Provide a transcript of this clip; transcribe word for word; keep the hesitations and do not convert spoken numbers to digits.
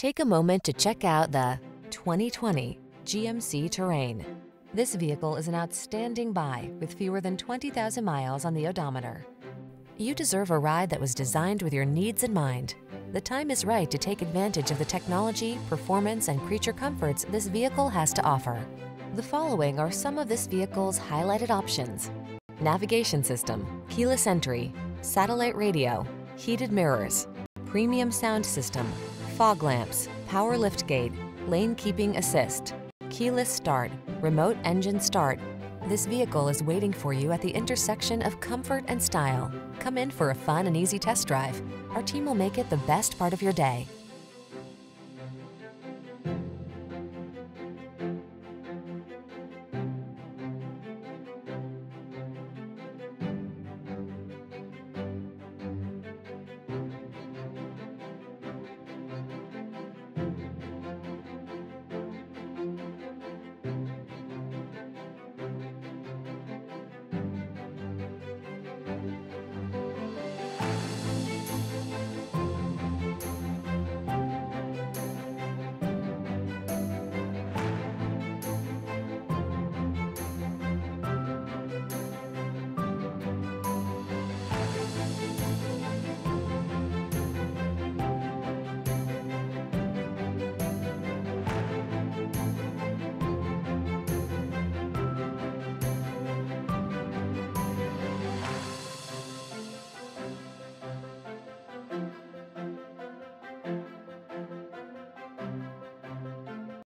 Take a moment to check out the twenty twenty G M C Terrain. This vehicle is an outstanding buy with fewer than twenty thousand miles on the odometer. You deserve a ride that was designed with your needs in mind. The time is right to take advantage of the technology, performance, and creature comforts this vehicle has to offer. The following are some of this vehicle's highlighted options: navigation system, keyless entry, satellite radio, heated mirrors, premium sound system, fog lamps, power liftgate, lane keeping assist, keyless start, remote engine start. This vehicle is waiting for you at the intersection of comfort and style. Come in for a fun and easy test drive. Our team will make it the best part of your day.